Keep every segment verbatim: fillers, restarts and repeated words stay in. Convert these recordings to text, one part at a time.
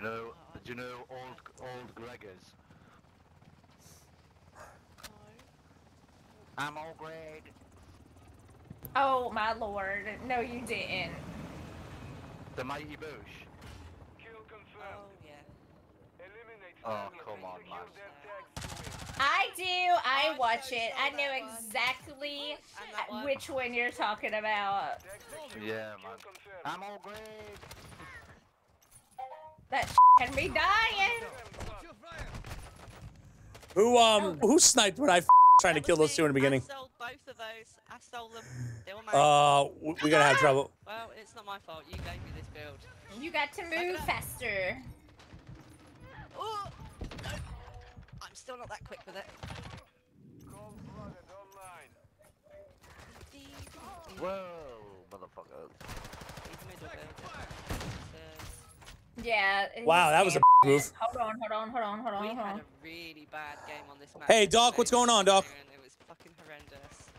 you know, do you know old old Gregors? I'm old Greg. Oh my lord! No, you didn't. The mighty bush. Kill confirmed. Oh yeah. Eliminate. Oh come on, man. I do. I watch it. I know exactly which one you're talking about. Yeah, man. I'm old Greg. That s*** can be dying. Who um who sniped when I f trying to kill those two in the beginning? I sold both of those. I sold them. They were mine. Uh, we're gonna have trouble. Well, it's not my fault. You gave me this build. You got to move faster. Oh, no. I'm still not that quick with it. Whoa, motherfucker. He's middle build. Yeah. Wow, that was a move. Hold on, hold on, hold on, hold on. We had a really bad game on this map. Hey, Doc, what's going on, Doc? It was fucking horrendous.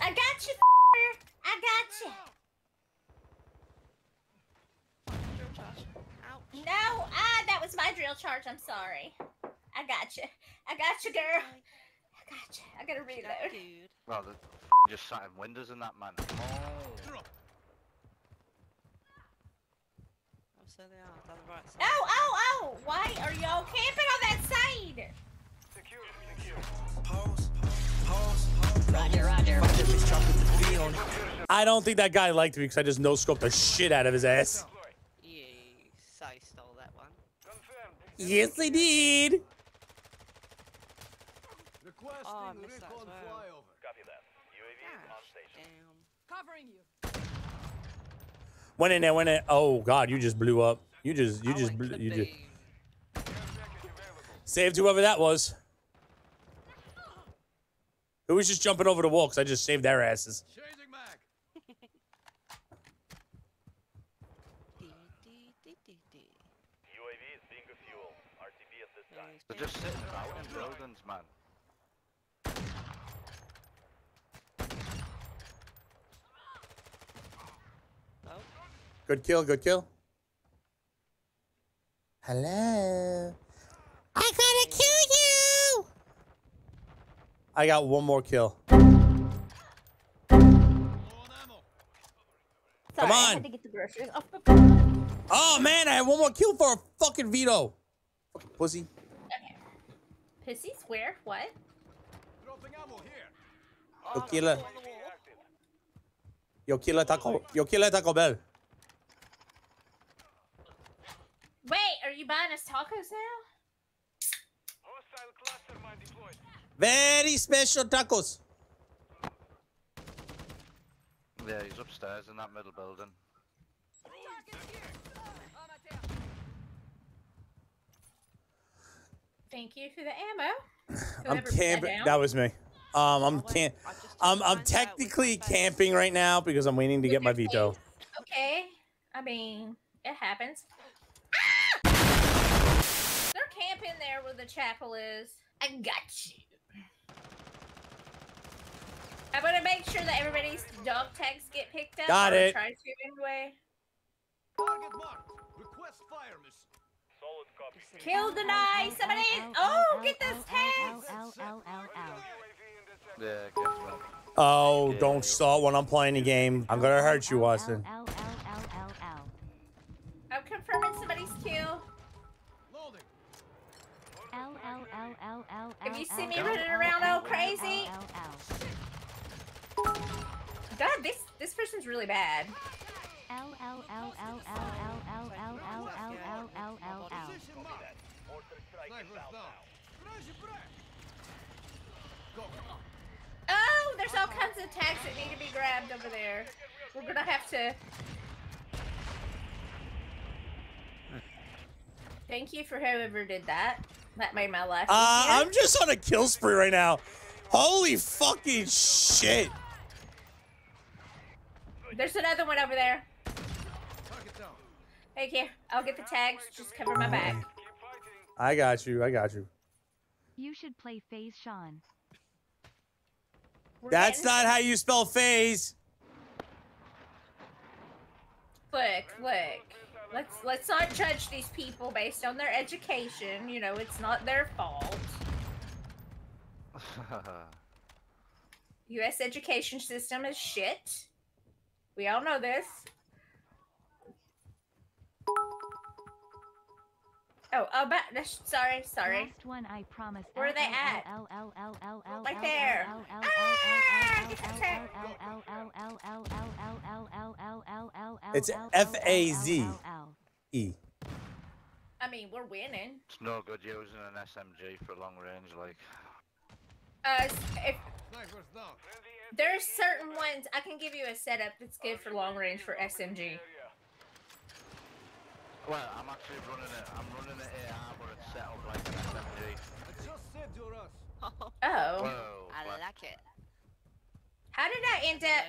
I got you, I got you. No, ah, that was my drill charge. I'm sorry. I got you. I got you, girl. I got you. I gotta reload. Well, the just sat in windows in that man. Oh. So they are, they're on the right side. Oh, oh, oh! Why are y'all camping on that side? Secure, secure. Pause, pause, pause. Roger, roger. I don't think that guy liked me because I just no-scoped the shit out of his ass. Yeah, so I stole that one. Yes, they did. Oh, I missed that as well. Copy that. U A V on station. Covering you. Went in there, went in. Oh God, you just blew up. You just, you just, blew, you just. Saved whoever that was. Who was just jumping over the wall? Cause I just saved their asses. They're just sitting out in buildings, man. Good kill, good kill. Hello. I gotta kill you. I got one more kill. Come Sorry, on. I had to get the groceries off. Oh man, I had one more kill for a fucking veto. Fucking pussy. Okay. Pussy square? What? Yo killer. Yo killer Taco. Yo killer Taco Bell. Wait, are you buying us tacos now? Hostile cluster mine deployed. Very special tacos. Yeah, he's upstairs in that middle building. Thank you for the ammo. Whoever I'm camping. That, that was me. Um, I'm camp. I'm I'm technically camping right now because I'm waiting to get my veto. Okay, I mean it happens. Camp in there where the chapel is. I got you. I want to make sure that everybody's dog tags get picked up. Got it. Try to anyway. Target marked. Request fire mission. Solid copy. Kill the night. Somebody. Oh, get those tags. Oh, don't start when I'm playing the game. I'm gonna hurt you, Watson. I'm confirming somebody's kill. If you see me running around all crazy, God, this this person's really bad. Oh, there's all kinds of tags that need to be grabbed over there. We're gonna have to. Thank you for whoever did that. That made my life easier. Uh, I'm just on a kill spree right now. Holy fucking shit. There's another one over there. Thank you. I'll get the tags. Just cover my back. I got you. I got you. You should play FaZe Sean. That's not how you spell FaZe. Look, look. Let's let's not judge these people based on their education. You know, it's not their fault. U S education system is shit. We all know this. Oh, about sorry, sorry. Last one, I promise. Where are they at? Like there. It's F A Z E. I mean, we're winning. It's no good using an S M G for long range, like. Uh, if there's certain ones, I can give you a setup that's good for long range for S M G. Well, I'm actually running it. I'm running it here, but it's set up like an S M G. I just said you're us. Oh. Whoa, I what? Like it. How did I end up?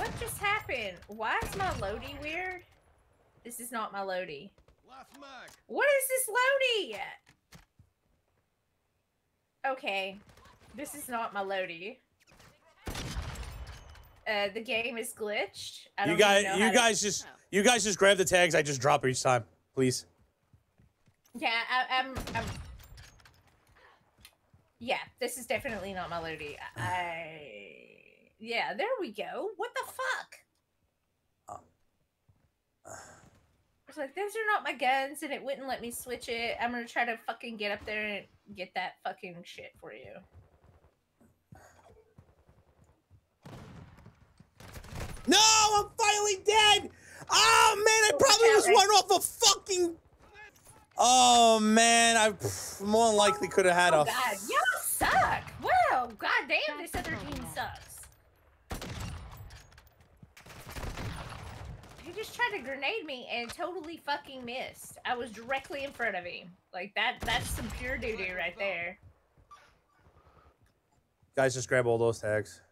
What just happened? Why is my Lodi weird? This is not my Lodi. What is this Lodi? Okay. This is not my Lodi. Uh, the game is glitched. I don't you guys, know you guys to... just, you guys just grab the tags. I just drop each time, please. Yeah, I, I'm, I'm. Yeah, this is definitely not my Lodi. I. Yeah, there we go. What the fuck? Um, uh... I was like, those are not my guns, and it wouldn't let me switch it. I'm gonna try to fucking get up there and get that fucking shit for you. No, I'm finally dead. Oh man, I probably was one off a fucking. Oh man, I more than likely could have had a. Oh god, y'all suck. Wow, goddamn, this other team sucks. He just tried to grenade me and totally fucking missed. I was directly in front of him. Like that—that's some pure doo-doo right there. Guys, just grab all those tags.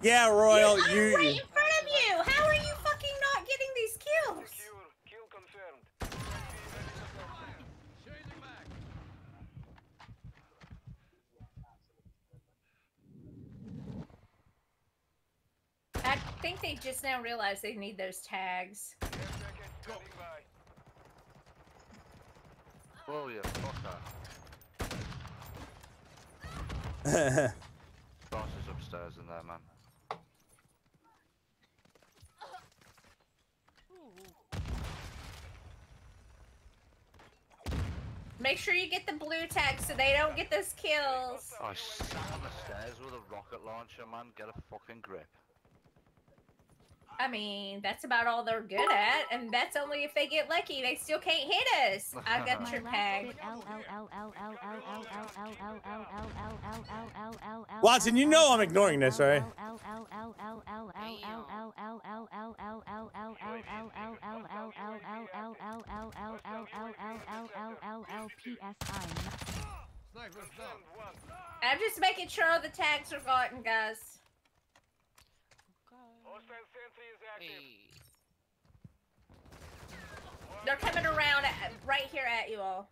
Yeah, Royal, you. I'm right in front of you. How are you fucking not getting these kills? Kill confirmed. I think they just now realized they need those tags. Oh yeah, fuck that. Boss is upstairs in there, man. Make sure you get the blue tag so they don't get those kills. I sat on the stairs with a rocket launcher, man. Get a fucking grip. I mean, that's about all they're good at, and that's only if they get lucky. They still can't hit us. I got your tag. Watson, you know I'm ignoring this, right? I'm just making sure all the tags are gotten, guys. They're coming around at, right here at you all.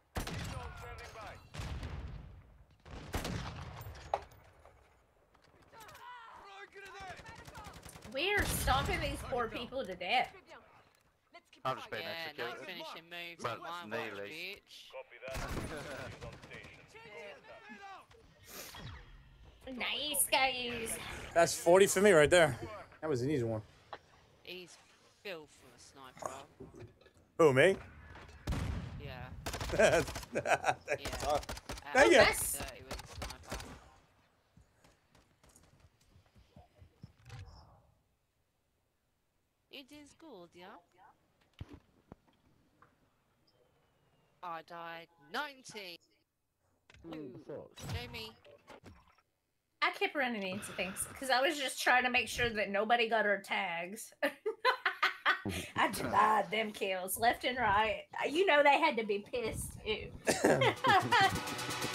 We're stomping these poor people to death. I'm just being executed. Yeah, finishing moves. But nearly. Nice guys. That's forty for me right there. That was an easy one. He's built for a sniper. Who, me? Yeah. yeah. Uh, Thank you. It is good, yeah? I died nineteen. Jamie. I kept running into things because I was just trying to make sure that nobody got our tags. I denied them kills left and right. You know they had to be pissed too.